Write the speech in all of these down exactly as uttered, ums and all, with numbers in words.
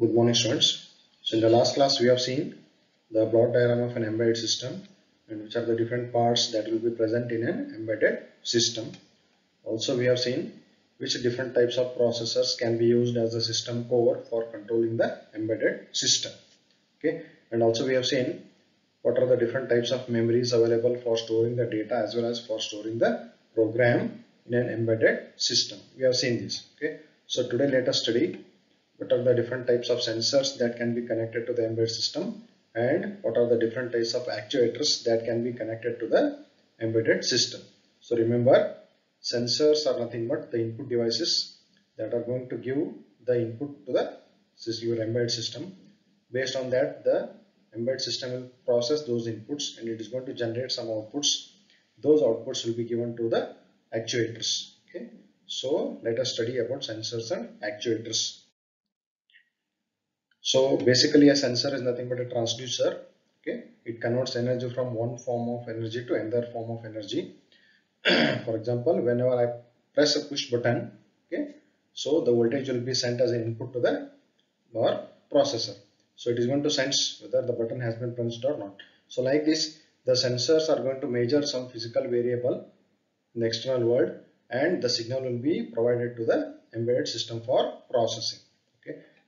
Good morning students. So in the last class we have seen the block diagram of an embedded system and which are the different parts that will be present in an embedded system. Also we have seen which different types of processors can be used as a system core for controlling the embedded system. Okay, and also we have seen what are the different types of memories available for storing the data as well as for storing the program in an embedded system. We have seen this. Okay, so today let us study what are the different types of sensors that can be connected to the embedded system and what are the different types of actuators that can be connected to the embedded system. So remember, sensors are nothing but the input devices that are going to give the input to the your embedded system. Based on that, the embedded system will process those inputs and it is going to generate some outputs. Those outputs will be given to the actuators. Okay, so let us study about sensors and actuators. So basically a sensor is nothing but a transducer. Okay, it converts energy from one form of energy to another form of energy. For example, whenever I press a push button, okay, so the voltage will be sent as an input to the our processor. So it is going to sense whether the button has been pressed or not. So like this, the sensors are going to measure some physical variable in the external world and the signal will be provided to the embedded system for processing.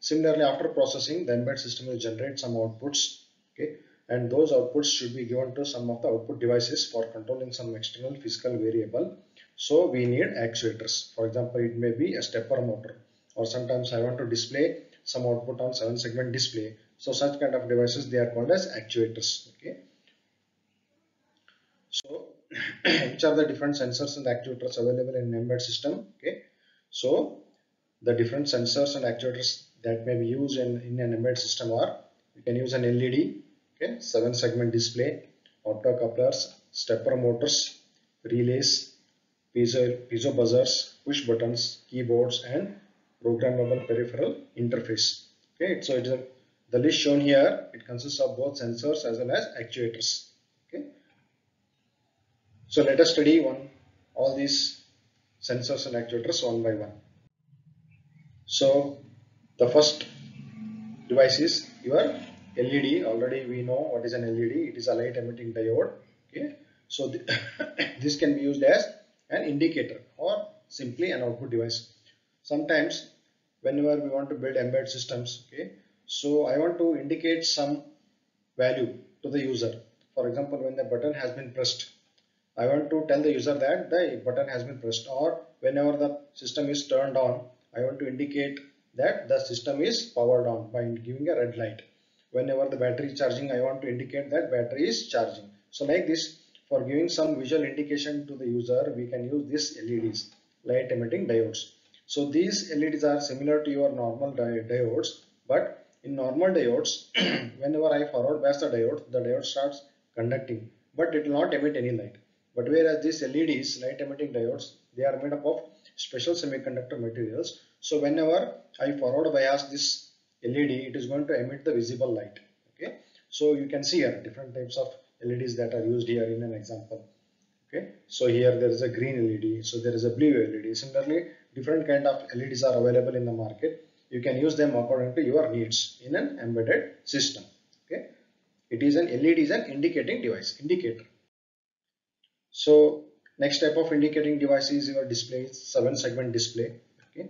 Similarly, after processing, the embedded system will generate some outputs, okay, and those outputs should be given to some of the output devices for controlling some external physical variable. So we need actuators. For example, it may be a stepper motor, or sometimes I want to display some output on seven segment display. So such kind of devices, they are called as actuators. Okay, so which are the different sensors and actuators available in an embedded system? Okay, so the different sensors and actuators that may be used in, in an embedded system are, you can use an L E D, okay, seven segment display, optocouplers, stepper motors, relays, piezo, piezo buzzers, push buttons, keyboards and programmable peripheral interface. Okay, so it is a, the list shown here, it consists of both sensors as well as actuators. Okay, so let us study one all these sensors and actuators one by one. So the first device is your L E D. Already we know what is an L E D. It is a light emitting diode. Okay, so th this can be used as an indicator or simply an output device. Sometimes whenever we want to build embedded systems, okay, so I want to indicate some value to the user. For example, when the button has been pressed, I want to tell the user that the button has been pressed, or whenever the system is turned on, I want to indicate that the system is powered on by giving a red light. Whenever the battery is charging, I want to indicate that battery is charging. So like this, for giving some visual indication to the user, we can use these L E Ds, light emitting diodes. So these L E Ds are similar to your normal di diodes, but in normal diodes, whenever I forward pass the diode, the diode starts conducting, but it will not emit any light. But whereas these L E Ds, light emitting diodes, they are made up of special semiconductor materials. So whenever I forward bias this L E D, it is going to emit the visible light. Okay, so you can see here different types of L E Ds that are used here in an example. Okay, so here there is a green L E D, so there is a blue L E D. Similarly, different kind of L E Ds are available in the market. You can use them according to your needs in an embedded system. Okay, it is an L E D is an indicating device, indicator. So next type of indicating device is your display, seven segment display. Okay,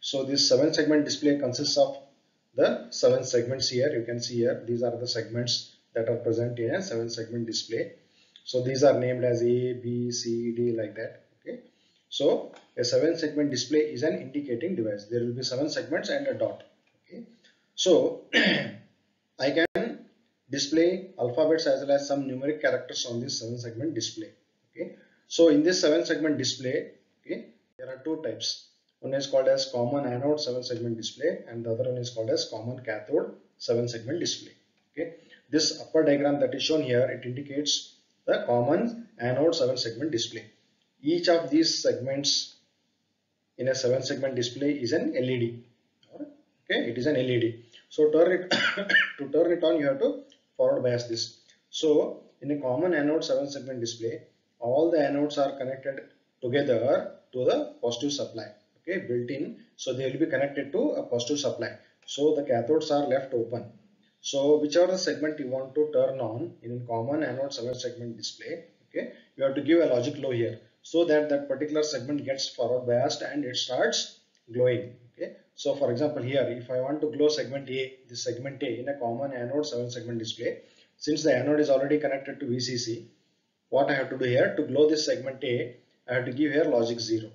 so this seven segment display consists of the seven segments here. You can see here, these are the segments that are present in a seven segment display. So these are named as A, B, C, D, like that. Okay, so a seven segment display is an indicating device. There will be seven segments and a dot. Okay, so I can display alphabets as well as some numeric characters on this seven segment display. Okay, so in this seven segment display, okay, there are two types. One is called as common anode seven segment display and the other one is called as common cathode seven segment display. Okay, this upper diagram that is shown here, it indicates the common anode seven segment display. Each of these segments in a seven segment display is an L E D. Okay, it is an L E D. So turn it to turn it on, you have to forward bias this. So in a common anode seven segment display, all the anodes are connected together to the positive supply, okay, built in. So they will be connected to a positive supply. so the cathodes are left open. So whichever segment you want to turn on in common anode seven segment display, okay, you have to give a logic low here so that that particular segment gets forward biased and it starts glowing. Okay, so for example here, if I want to glow segment A, this segment A in a common anode seven segment display, since the anode is already connected to V C C, what I have to do here to glow this segment A, I have to give here logic zero.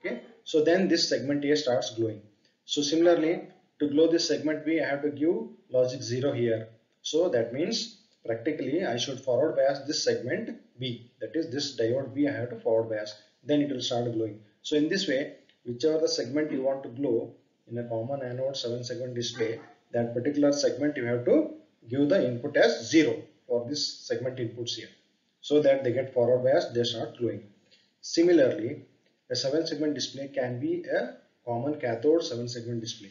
Okay, so then this segment A starts glowing. So similarly, to glow this segment B, I have to give logic zero here. So that means practically I should forward bias this segment B, that is this diode B I have to forward bias, then it will start glowing. So in this way, whichever the segment you want to glow in a common anode seven segment display, that particular segment you have to give the input as zero for this segment inputs here, so that they get forward bias, they start glowing. Similarly, a seven segment display can be a common cathode seven segment display.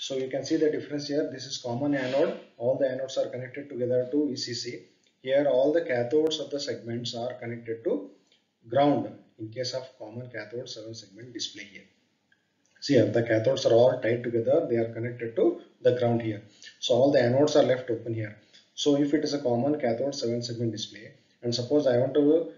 So you can see the difference here. This is common anode, all the anodes are connected together to V C C. Here all the cathodes of the segments are connected to ground in case of common cathode seven segment display here. See here, the cathodes are all tied together, they are connected to the ground here. So all the anodes are left open here. So if it is a common cathode seven segment display, and suppose I want to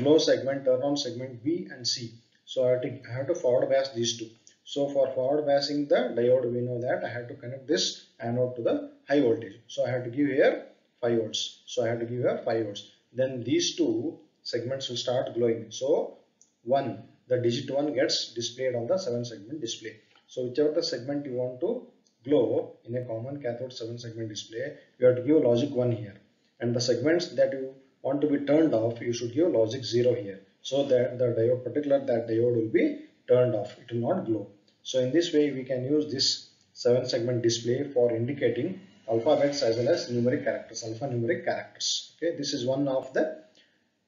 glow segment, turn on segment B and C. So I have, to, I have to forward bias these two. So for forward biasing the diode, we know that I have to connect this anode to the high voltage. So I have to give here five volts. So I have to give here five volts. Then these two segments will start glowing. So one, the digit one gets displayed on the seven segment display. So whichever the segment you want to glow in a common cathode seven segment display, you have to give logic one here. And the segments that you want to be turned off, you should give logic zero here. So that the diode, particular that diode will be turned off, it will not glow. So in this way we can use this seven segment display for indicating alphabets as well as numeric characters, alphanumeric characters. Okay, this is one of the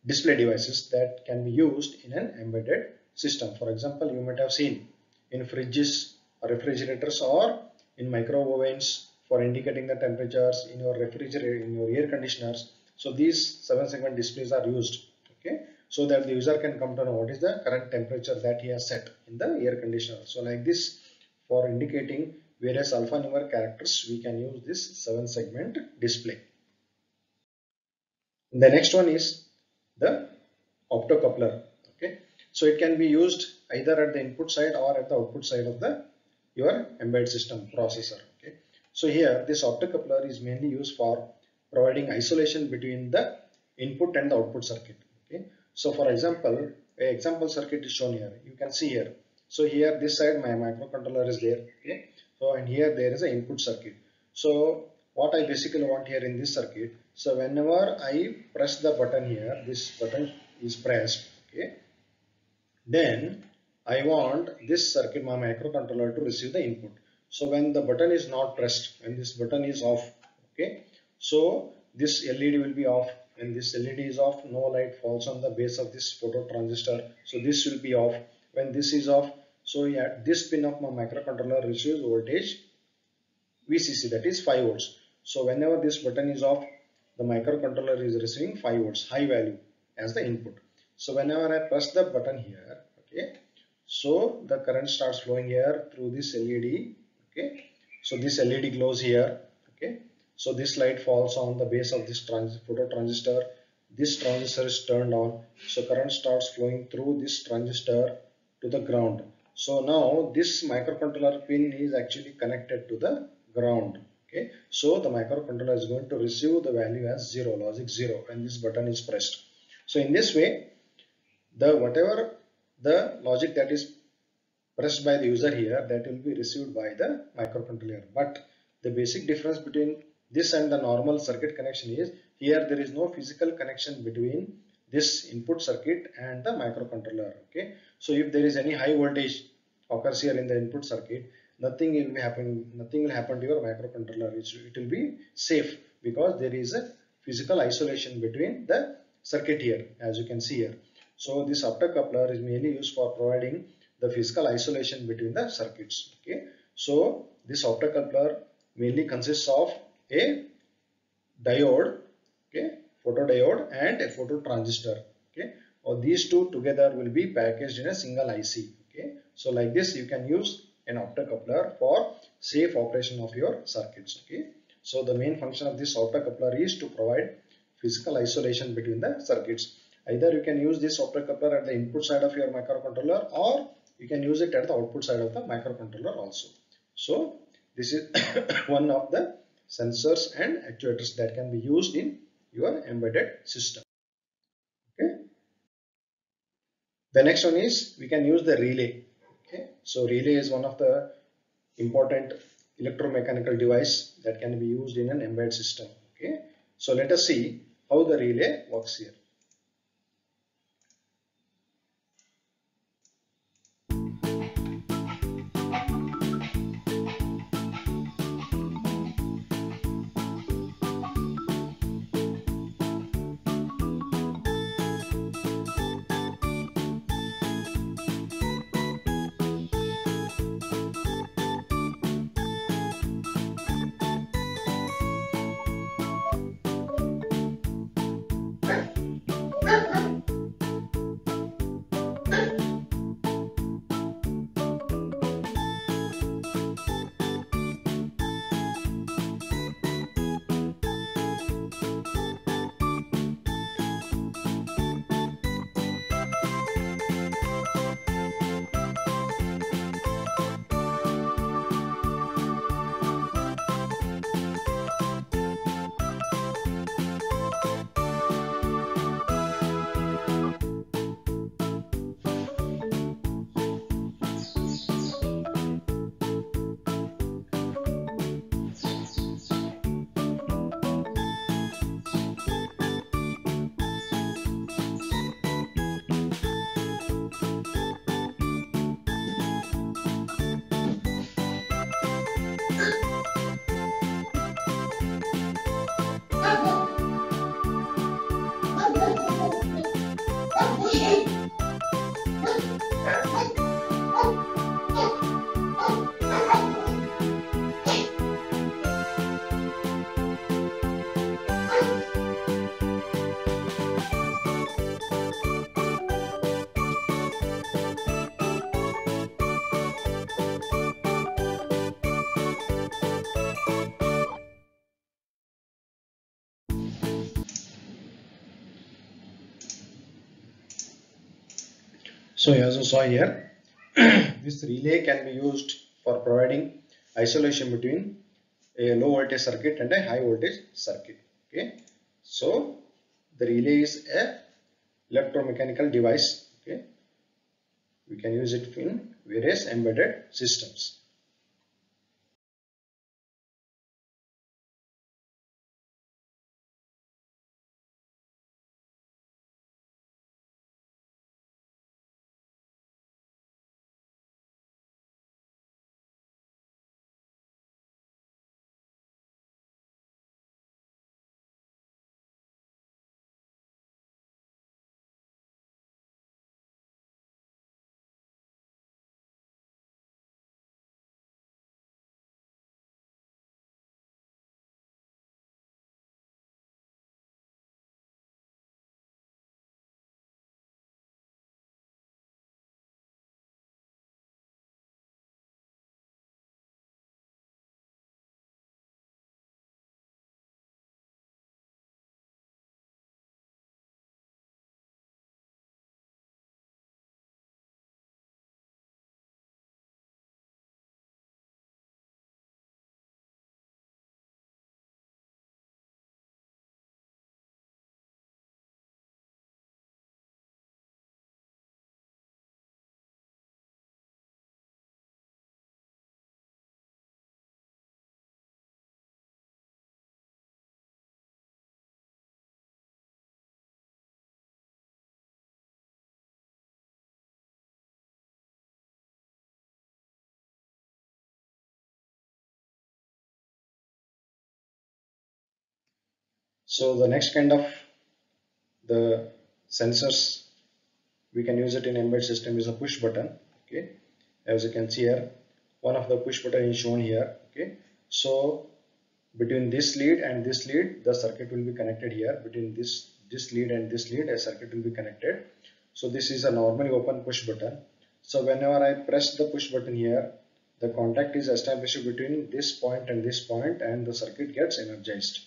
display devices that can be used in an embedded system. For example, you might have seen in fridges or refrigerators or in microwave ovens for indicating the temperatures, in your refrigerator, in your air conditioners. So these seven segment displays are used, okay, so that the user can come to know what is the current temperature that he has set in the air conditioner. So like this, for indicating various alphanumeric characters, we can use this seven segment display. The next one is the optocoupler. Okay, so it can be used either at the input side or at the output side of the your embedded system processor. Okay, so here this optocoupler is mainly used for providing isolation between the input and the output circuit. Okay, so for example, a example circuit is shown here. You can see here. So here this side my microcontroller is there. Okay, so and here there is an input circuit. So what I basically want here in this circuit, so whenever I press the button here, this button is pressed. Okay, then I want this circuit, my microcontroller, to receive the input. So when the button is not pressed, when this button is off, okay, so this L E D will be off. And this L E D is off, no light falls on the base of this phototransistor. So this will be off. When this is off, so yeah, this pin of my microcontroller receives voltage V C C, that is five volts. So whenever this button is off, the microcontroller is receiving five volts, high value as the input. So whenever I press the button here, okay, so the current starts flowing here through this L E D. Okay, so this L E D glows here. Okay, so this light falls on the base of this phototransistor. This transistor is turned on. So current starts flowing through this transistor to the ground. So now this microcontroller pin is actually connected to the ground. Okay, so the microcontroller is going to receive the value as zero, logic zero, when this button is pressed. So in this way, the whatever the logic that is pressed by the user here, that will be received by the microcontroller. But the basic difference between this and the normal circuit connection is, here there is no physical connection between this input circuit and the microcontroller. Okay, so if there is any high voltage occurs here in the input circuit, nothing will be happening, nothing will happen to your microcontroller. It will be safe because there is a physical isolation between the circuit here, as you can see here. So this optocoupler is mainly used for providing the physical isolation between the circuits. Okay, so this optocoupler mainly consists of a diode, okay, photodiode and a phototransistor. Okay, or these two together will be packaged in a single I C. Okay, so like this you can use an optocoupler for safe operation of your circuits. Okay, so the main function of this optocoupler is to provide physical isolation between the circuits. Either you can use this optocoupler at the input side of your microcontroller, or you can use it at the output side of the microcontroller also. So this is one of the sensors and actuators that can be used in your embedded system. Okay, the next one is we can use the relay. Okay, so relay is one of the important electromechanical device that can be used in an embedded system. Okay, so let us see how the relay works here. So as you saw here, this relay can be used for providing isolation between a low voltage circuit and a high voltage circuit. Okay, so the relay is a electromechanical device. Okay, we can use it in various embedded systems. So the next kind of the sensors we can use it in embedded system is a push button. Okay, as you can see here, one of the push button is shown here. Okay, so between this lead and this lead, the circuit will be connected here. Between this this lead and this lead, a circuit will be connected. So this is a normally open push button. So whenever I press the push button here, the contact is established between this point and this point, and the circuit gets energized.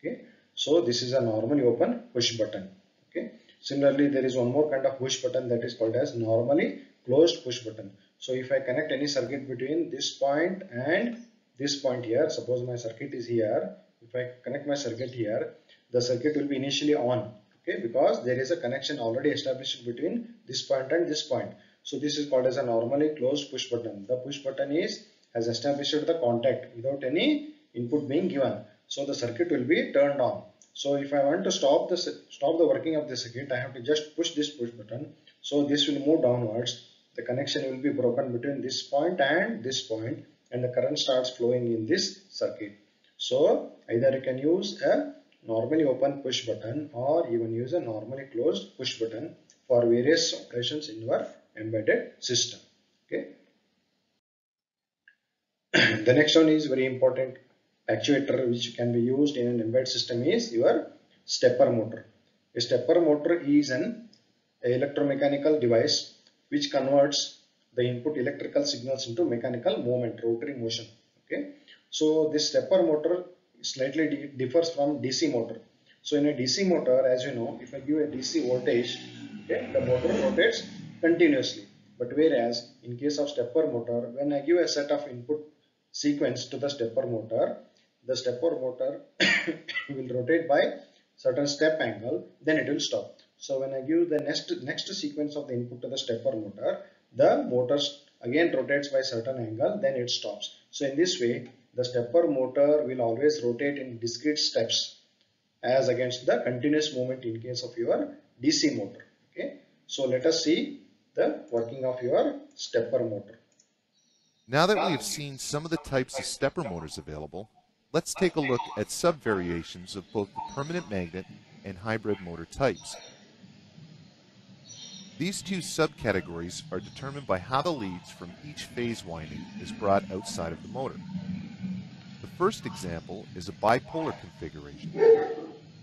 Okay, so this is a normally open push button. Okay, similarly there is one more kind of push button that is called as normally closed push button. So if I connect any circuit between this point and this point here, suppose my circuit is here, if I connect my circuit here, the circuit will be initially on, okay, because there is a connection already established between this point and this point. So this is called as a normally closed push button. The push button is has established the contact without any input being given. So the circuit will be turned on. So if I want to stop the stop the working of the circuit, I have to just push this push button. So this will move downwards. The connection will be broken between this point and this point, and the current starts flowing in this circuit. So either you can use a normally open push button or even use a normally closed push button for various operations in your embedded system. Okay. The next one is very important actuator which can be used in an embedded system is your stepper motor. A stepper motor is an electromechanical device which converts the input electrical signals into mechanical movement, rotary motion. Okay, so this stepper motor slightly differs from D C motor. So in a D C motor, as you know, if I give a D C voltage, okay, the motor rotates continuously. But whereas in case of stepper motor, when I give a set of input sequence to the stepper motor, the stepper motor will rotate by certain step angle, then it will stop. So when I give the next next sequence of the input to the stepper motor, the motor again rotates by certain angle, then it stops. So in this way, the stepper motor will always rotate in discrete steps as against the continuous movement in case of your D C motor. Okay, so let us see the working of your stepper motor. Now that we have seen some of the types of stepper motors available, let's take a look at sub variations of both the permanent magnet and hybrid motor types. These two subcategories are determined by how the leads from each phase winding is brought outside of the motor. The first example is a bipolar configuration.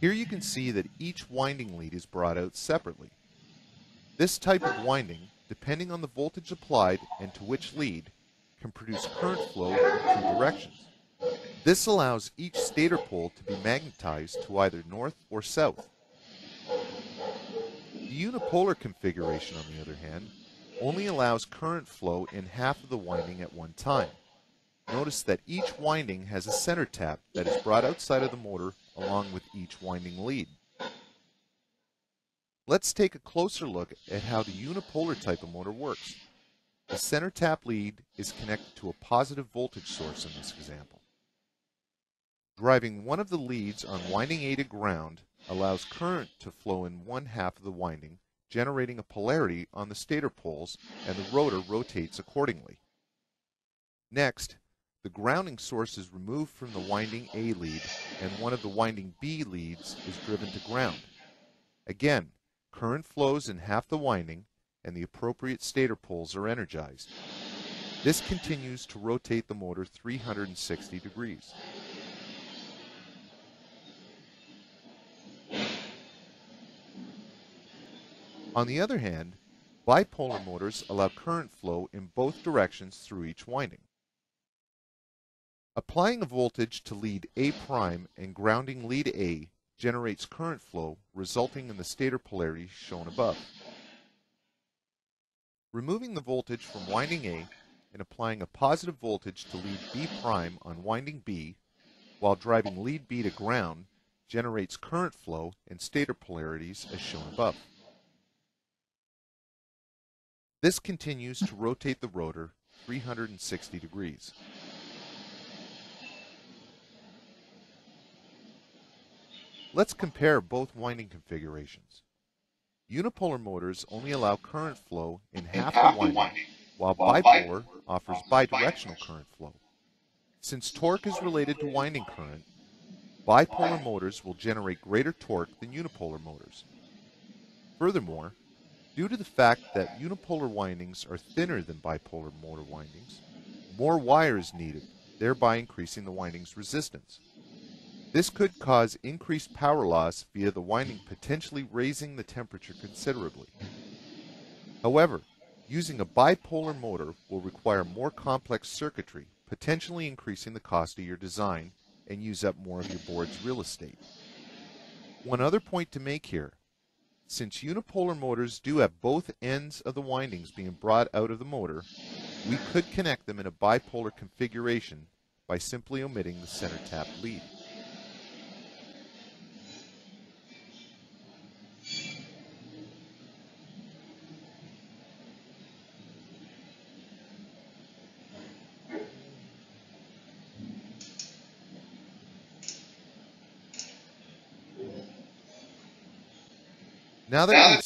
Here you can see that each winding lead is brought out separately. This type of winding, depending on the voltage applied and to which lead, can produce current flow in two directions. This allows each stator pole to be magnetized to either north or south. The unipolar configuration, on the other hand, only allows current flow in half of the winding at one time. Notice that each winding has a center tap that is brought outside of the motor along with each winding lead. Let's take a closer look at how the unipolar type of motor works. The center tap lead is connected to a positive voltage source in this example. Driving one of the leads on winding A to ground allows current to flow in one half of the winding, generating a polarity on the stator poles, and the rotor rotates accordingly. Next, the grounding source is removed from the winding A lead, and one of the winding B leads is driven to ground. Again, current flows in half the winding, and the appropriate stator poles are energized. This continues to rotate the motor three hundred sixty degrees. On the other hand, bipolar motors allow current flow in both directions through each winding. Applying a voltage to lead A' and grounding lead A generates current flow, resulting in the stator polarity shown above. Removing the voltage from winding A and applying a positive voltage to lead B' on winding B, while driving lead B to ground, generates current flow and stator polarities as shown above. This continues to rotate the rotor three hundred sixty degrees. Let's compare both winding configurations. Unipolar motors only allow current flow in half the winding, while bipolar offers bidirectional current flow. Since torque is related to winding current, bipolar motors will generate greater torque than unipolar motors. Furthermore, due to the fact that unipolar windings are thinner than bipolar motor windings, more wire is needed, thereby increasing the winding's resistance. This could cause increased power loss via the winding potentially raising the temperature considerably. However, Using a bipolar motor will require more complex circuitry, potentially increasing the cost of your design and use up more of your board's real estate. One other point to make here, since unipolar motors do have both ends of the windings being brought out of the motor, we could connect them in a bipolar configuration by simply omitting the center tap lead. Now that we've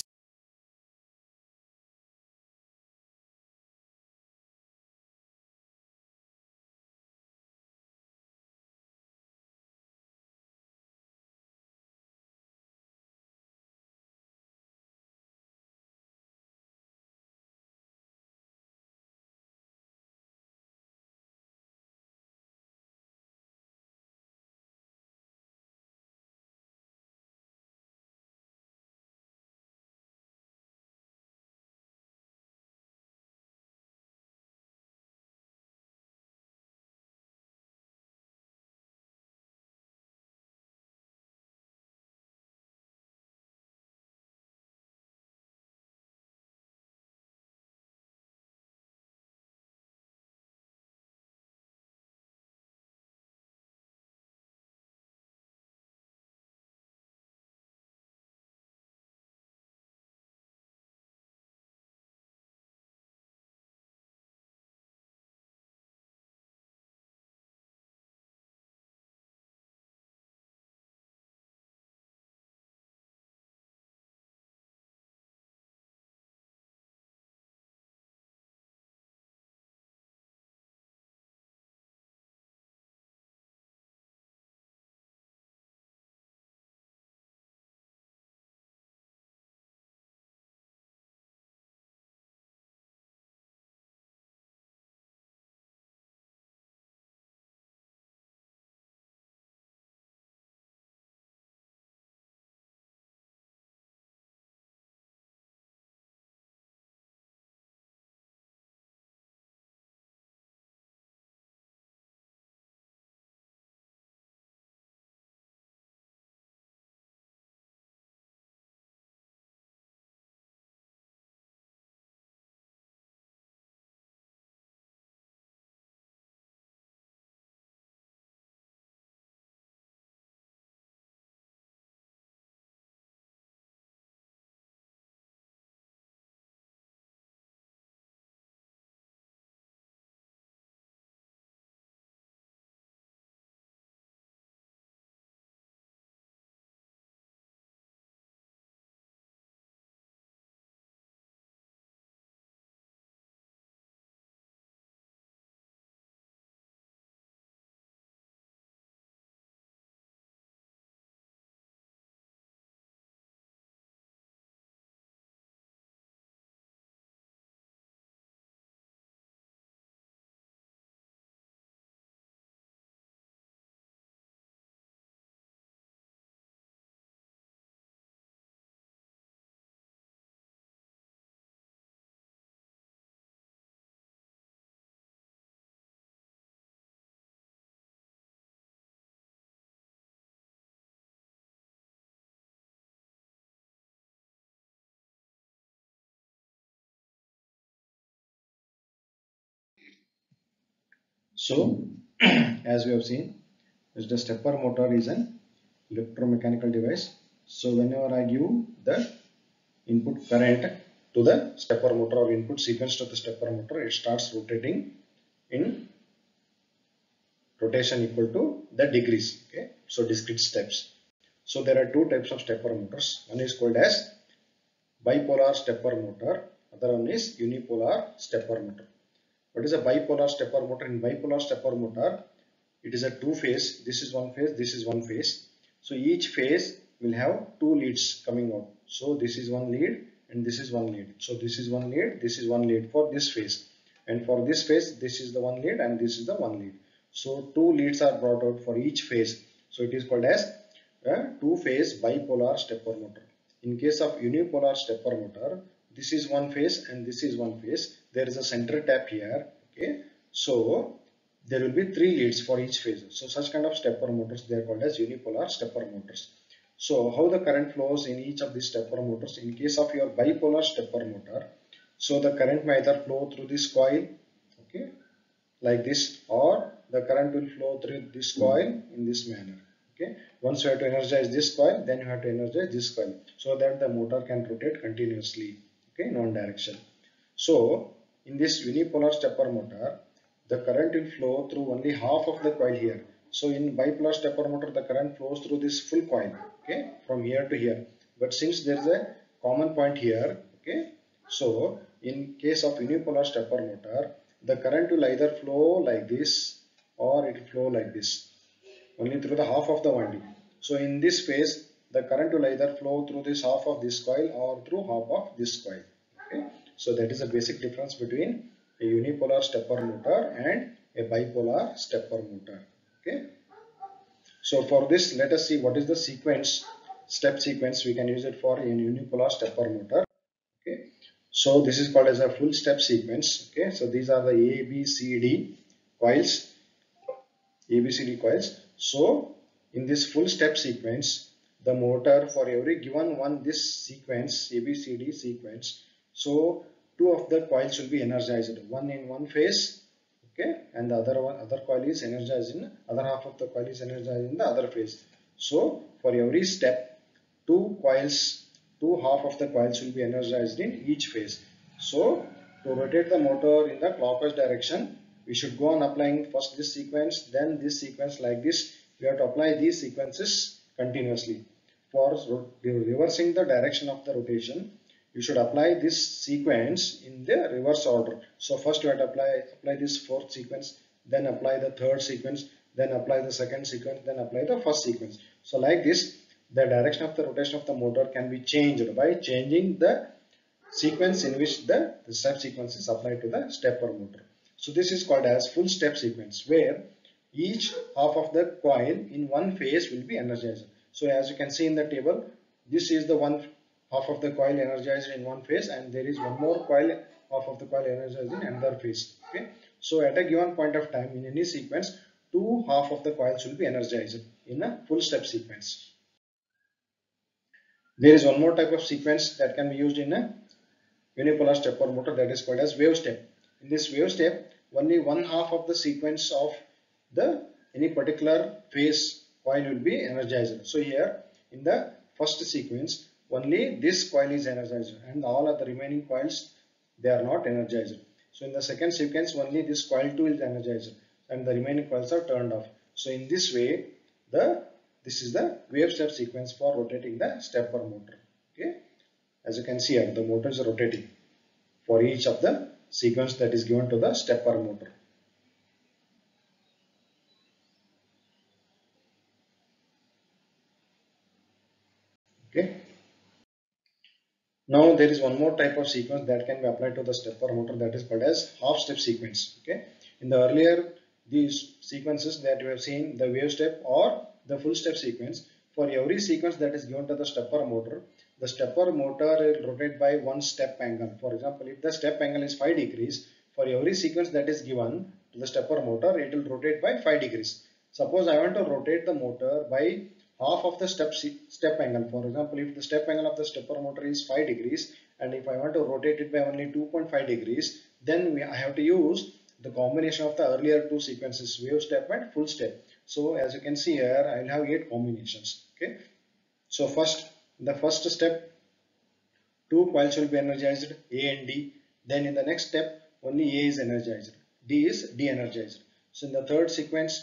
So, as we have seen, the stepper motor is an electromechanical device. So, whenever I give the input current to the stepper motor or input sequence to the stepper motor, it starts rotating in rotation equal to the degrees. Okay, so discrete steps. So, there are two types of stepper motors. One is called as bipolar stepper motor. Other one is unipolar stepper motor. What is a bipolar stepper motor? In bipolar stepper motor, it is a two phase. This is one phase, this is one phase. So each phase will have two leads coming out. So this is one lead and this is one lead. So this is one lead, this is one lead for this phase. And for this phase, this is the one lead and this is the one lead. So two leads are brought out for each phase. So it is called as a two phase bipolar stepper motor. In case of unipolar stepper motor, this is one phase and this is one phase. There is a center tap here. Okay, so there will be three leads for each phase. So such kind of stepper motors, they are called as unipolar stepper motors. So how the current flows in each of these stepper motors? In case of your bipolar stepper motor, so the current may either flow through this coil, okay, like this, or the current will flow through this coil in this manner. Okay, once you have to energize this coil, then you have to energize this coil, so that the motor can rotate continuously, okay, in one direction. So in this unipolar stepper motor, the current will flow through only half of the coil here. So in bipolar stepper motor, the current flows through this full coil, okay, from here to here. But since there is a common point here, okay, so in case of unipolar stepper motor, the current will either flow like this or it will flow like this, only through the half of the winding. So in this phase, the current will either flow through this half of this coil or through half of this coil. Okay, so that is the basic difference between a unipolar stepper motor and a bipolar stepper motor. Okay, so for this, let us see what is the sequence, step sequence we can use it for in unipolar stepper motor. Okay, so this is called as a full step sequence. Okay, so these are the A, B, C, D coils, A, B, C, D coils. So in this full step sequence, the motor, for every given one, this sequence A, B, C, D sequence, so two of the coils will be energized, one in one phase, okay, and the other one, other coil is energized in other half of the coil is energized in the other phase. So for every step, two coils, two half of the coils will be energized in each phase. So to rotate the motor in the clockwise direction, we should go on applying first this sequence, then this sequence, like this. We have to apply these sequences continuously. For reversing the direction of the rotation, you should apply this sequence in the reverse order. So first you have to apply apply this fourth sequence, then apply the third sequence, then apply the second sequence, then apply the first sequence. So like this, the direction of the rotation of the motor can be changed by changing the sequence in which the, the step sequence is applied to the stepper motor. So this is called as full step sequence, where each half of the coil in one phase will be energized. So as you can see in the table, this is the one half of the coil energized in one phase, and there is one more coil, half of the coil energized in another phase. Okay, so at a given point of time in any sequence, two half of the coils will be energized in a full step sequence. There is one more type of sequence that can be used in a unipolar stepper motor, that is called as wave step. In this wave step, only one half of the sequence of the any particular phase coil will be energized. So here in the first sequence, only this coil is energized and all other remaining coils, they are not energized. So in the second sequence, only this coil two is energized and the remaining coils are turned off. So in this way, the this is the wave step sequence for rotating the stepper motor. Okay, as you can see here, the motor is rotating for each of the sequence that is given to the stepper motor. Okay. Now there is one more type of sequence that can be applied to the stepper motor, that is called as half step sequence. Okay, in the earlier these sequences that we have seen, the wave step or the full step sequence, for every sequence that is given to the stepper motor, the stepper motor will rotate by one step angle. For example, if the step angle is five degrees, for every sequence that is given to the stepper motor, it will rotate by five degrees. Suppose I want to rotate the motor by half of the step step angle. For example, if the step angle of the stepper motor is five degrees and if I want to rotate it by only two point five degrees, then we, I have to use the combination of the earlier two sequences, wave step and full step. So as you can see here, I will have eight combinations. Okay, so first, in the first step, two coils will be energized, A and D. Then in the next step, only A is energized, D is de-energized. So in the third sequence,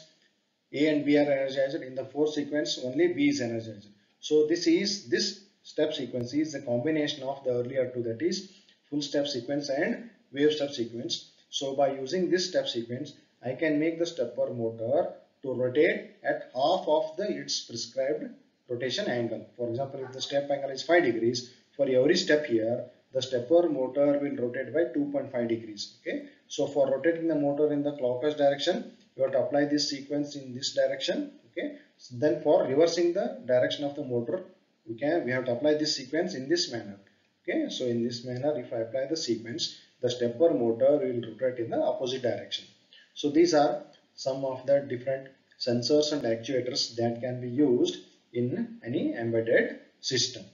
A and B are energized. In the fourth sequence, only B is energized. So this is this step sequence is the combination of the earlier two, that is full step sequence and wave step sequence. So by using this step sequence, I can make the stepper motor to rotate at half of the its prescribed rotation angle. For example, if the step angle is five degrees, for every step here, the stepper motor will rotate by two point five degrees. Okay, so for rotating the motor in the clockwise direction, you have to apply this sequence in this direction. Okay, so then for reversing the direction of the motor, we can we have to apply this sequence in this manner. Okay, so in this manner, if I apply the sequence, the stepper motor will rotate in the opposite direction. So these are some of the different sensors and actuators that can be used in any embedded system.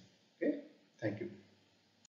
Okay, thank you.